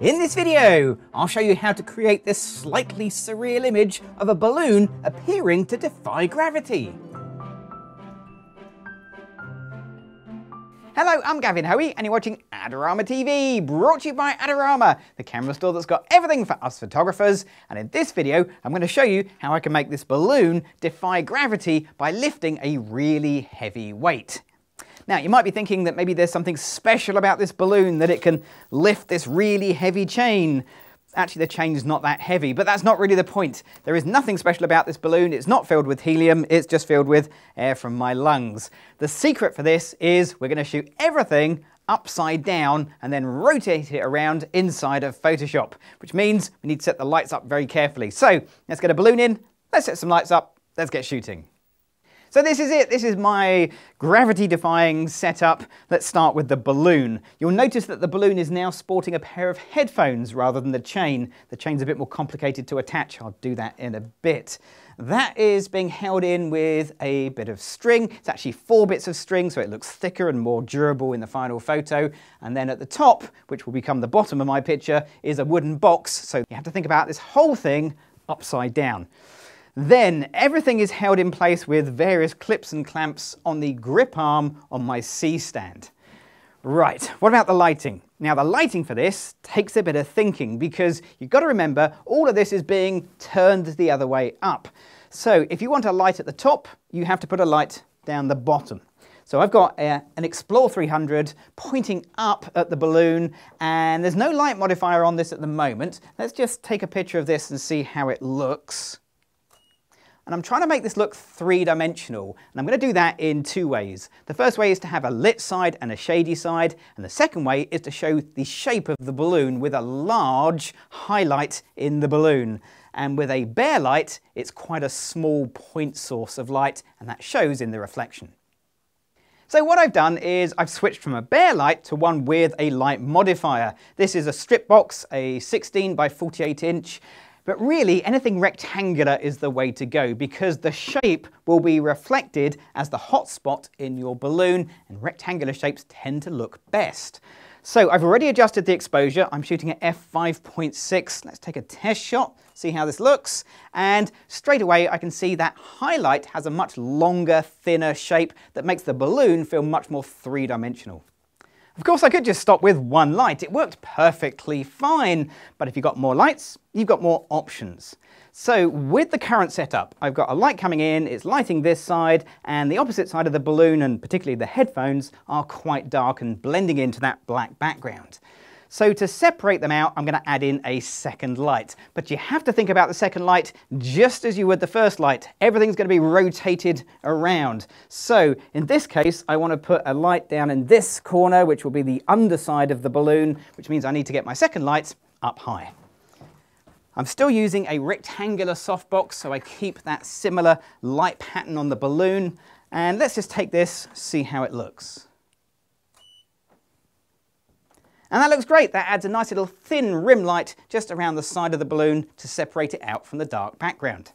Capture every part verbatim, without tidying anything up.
In this video, I'll show you how to create this slightly surreal image of a balloon appearing to defy gravity. Hello, I'm Gavin Hoey and you're watching Adorama T V, brought to you by Adorama, the camera store that's got everything for us photographers. And in this video, I'm going to show you how I can make this balloon defy gravity by lifting a really heavy weight. Now, you might be thinking that maybe there's something special about this balloon, that it can lift this really heavy chain. Actually, the chain's not that heavy, but that's not really the point. There is nothing special about this balloon. It's not filled with helium, it's just filled with air from my lungs. The secret for this is we're going to shoot everything upside down and then rotate it around inside of Photoshop, which means we need to set the lights up very carefully. So let's get a balloon in, let's set some lights up, let's get shooting. So this is it, this is my gravity-defying setup. Let's start with the balloon. You'll notice that the balloon is now sporting a pair of headphones rather than the chain. The chain's a bit more complicated to attach, I'll do that in a bit. That is being held in with a bit of string. It's actually four bits of string, so it looks thicker and more durable in the final photo. And then at the top, which will become the bottom of my picture, is a wooden box, so you have to think about this whole thing upside down. Then everything is held in place with various clips and clamps on the grip arm on my C-stand. Right, what about the lighting? Now the lighting for this takes a bit of thinking because you've got to remember all of this is being turned the other way up. So if you want a light at the top, you have to put a light down the bottom. So I've got a, an Explore three hundred pointing up at the balloon, and there's no light modifier on this at the moment. Let's just take a picture of this and see how it looks. And I'm trying to make this look three-dimensional, and I'm going to do that in two ways. The first way is to have a lit side and a shady side, and the second way is to show the shape of the balloon with a large highlight in the balloon. And with a bare light, it's quite a small point source of light, and that shows in the reflection. So what I've done is I've switched from a bare light to one with a light modifier. This is a strip box, a sixteen by forty-eight inch. But really, anything rectangular is the way to go because the shape will be reflected as the hot spot in your balloon, and rectangular shapes tend to look best. So I've already adjusted the exposure. I'm shooting at f five point six. Let's take a test shot, see how this looks. And straight away, I can see that highlight has a much longer, thinner shape that makes the balloon feel much more three-dimensional. Of course, I could just stop with one light. It worked perfectly fine, but if you've got more lights, you've got more options. So with the current setup, I've got a light coming in, it's lighting this side, and the opposite side of the balloon, and particularly the headphones, are quite dark and blending into that black background. So to separate them out, I'm going to add in a second light. But you have to think about the second light just as you would the first light. Everything's going to be rotated around. So in this case, I want to put a light down in this corner, which will be the underside of the balloon, which means I need to get my second light up high. I'm still using a rectangular softbox, so I keep that similar light pattern on the balloon. And let's just take this, see how it looks. And that looks great. That adds a nice little thin rim light just around the side of the balloon to separate it out from the dark background.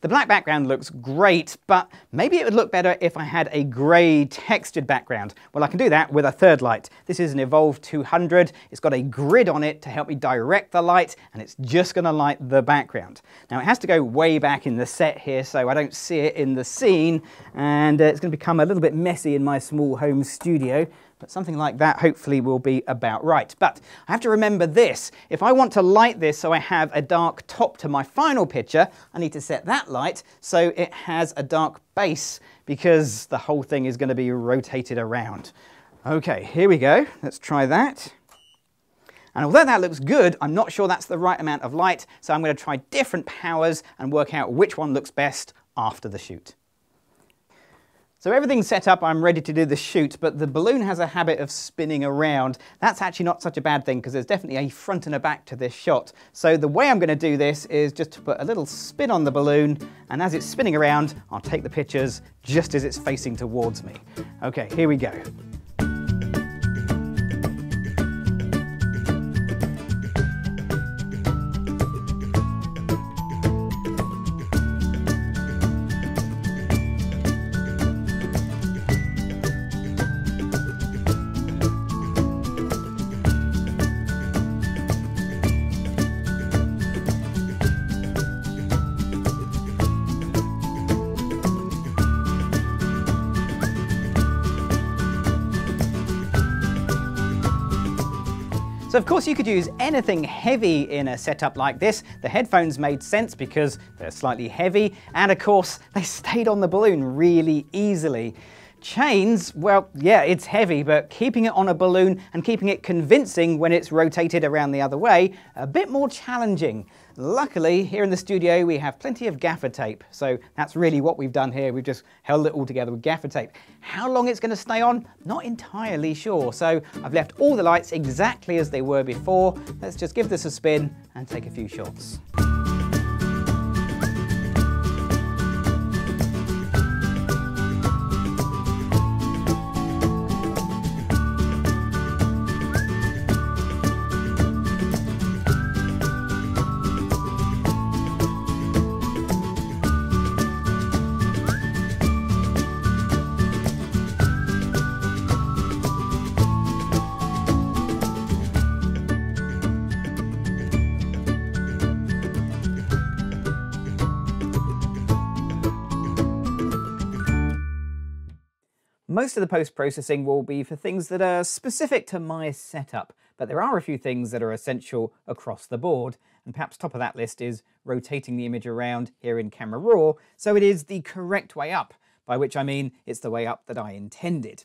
The black background looks great, but maybe it would look better if I had a grey textured background. Well, I can do that with a third light. This is an Evolve two hundred. It's got a grid on it to help me direct the light, and it's just going to light the background. Now, it has to go way back in the set here, so I don't see it in the scene, and uh, it's going to become a little bit messy in my small home studio. But something like that hopefully will be about right. But I have to remember this. If I want to light this so I have a dark top to my final picture, I need to set that light so it has a dark base because the whole thing is going to be rotated around. Okay, here we go. Let's try that. And although that looks good, I'm not sure that's the right amount of light, so I'm going to try different powers and work out which one looks best after the shoot. So everything's set up, I'm ready to do the shoot, but the balloon has a habit of spinning around. That's actually not such a bad thing because there's definitely a front and a back to this shot. So the way I'm going to do this is just to put a little spin on the balloon, and as it's spinning around, I'll take the pictures just as it's facing towards me. Okay, here we go. So of course you could use anything heavy in a setup like this. The headphones made sense because they're slightly heavy, and of course they stayed on the balloon really easily. Chains, well, yeah, it's heavy, but keeping it on a balloon and keeping it convincing when it's rotated around the other way, a bit more challenging. Luckily, here in the studio, we have plenty of gaffer tape, so that's really what we've done here. We've just held it all together with gaffer tape. How long it's going to stay on? Not entirely sure, so I've left all the lights exactly as they were before. Let's just give this a spin and take a few shots. Most of the post-processing will be for things that are specific to my setup, but there are a few things that are essential across the board, and perhaps top of that list is rotating the image around here in Camera Raw, so it is the correct way up, by which I mean it's the way up that I intended.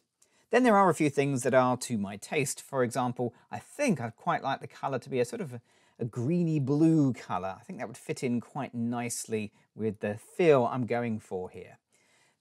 Then there are a few things that are to my taste. For example, I think I'd quite like the colour to be a sort of a, a greeny-blue colour. I think that would fit in quite nicely with the feel I'm going for here.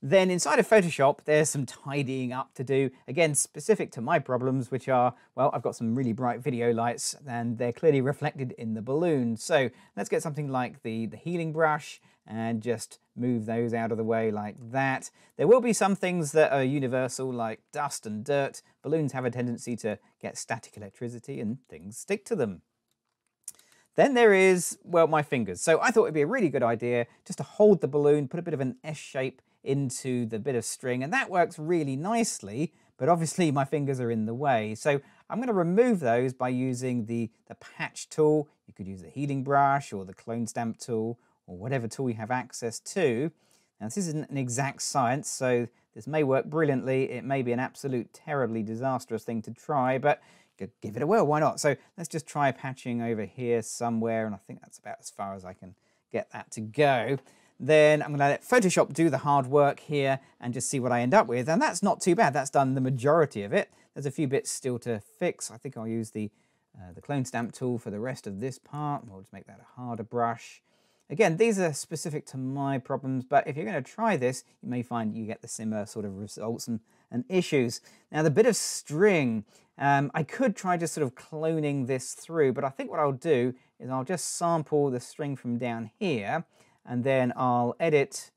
Then inside of Photoshop, there's some tidying up to do, again, specific to my problems, which are, well, I've got some really bright video lights and they're clearly reflected in the balloon. So let's get something like the, the healing brush and just move those out of the way like that. There will be some things that are universal, like dust and dirt. Balloons have a tendency to get static electricity and things stick to them. Then there is, well, my fingers. So I thought it'd be a really good idea just to hold the balloon, put a bit of an S shape into the bit of string, and that works really nicely, but obviously my fingers are in the way. So I'm going to remove those by using the, the patch tool. You could use the healing brush or the clone stamp tool or whatever tool you have access to. Now this isn't an exact science, so this may work brilliantly. It may be an absolute terribly disastrous thing to try, but you could give it a whirl, why not? So let's just try patching over here somewhere, and I think that's about as far as I can get that to go. Then I'm going to let Photoshop do the hard work here and just see what I end up with. And that's not too bad. That's done the majority of it. There's a few bits still to fix. I think I'll use the, uh, the clone stamp tool for the rest of this part. We'll just make that a harder brush. Again, these are specific to my problems, but if you're going to try this, you may find you get the similar sort of results and, and issues. Now the bit of string, um, I could try just sort of cloning this through, but I think what I'll do is I'll just sample the string from down here, and then I'll edit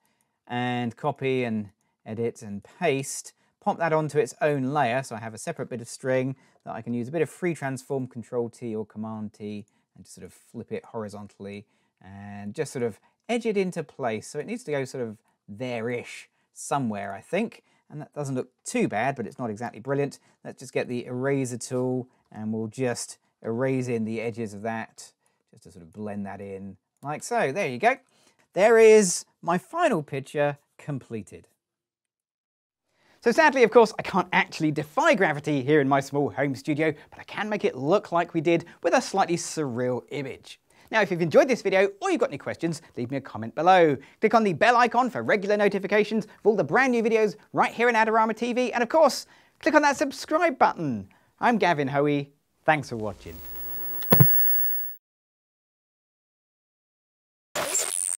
and copy and edit and paste, pop that onto its own layer, so I have a separate bit of string that I can use a bit of free transform, Control T or Command T, and just sort of flip it horizontally and just sort of edge it into place. So it needs to go sort of there-ish somewhere, I think, and that doesn't look too bad, but it's not exactly brilliant. Let's just get the eraser tool and we'll just erase in the edges of that, just to sort of blend that in, like so. There you go. There is my final picture completed. So sadly, of course, I can't actually defy gravity here in my small home studio, but I can make it look like we did with a slightly surreal image. Now, if you've enjoyed this video or you've got any questions, leave me a comment below. Click on the bell icon for regular notifications of all the brand new videos right here in Adorama T V. And of course, click on that subscribe button. I'm Gavin Hoey. Thanks for watching.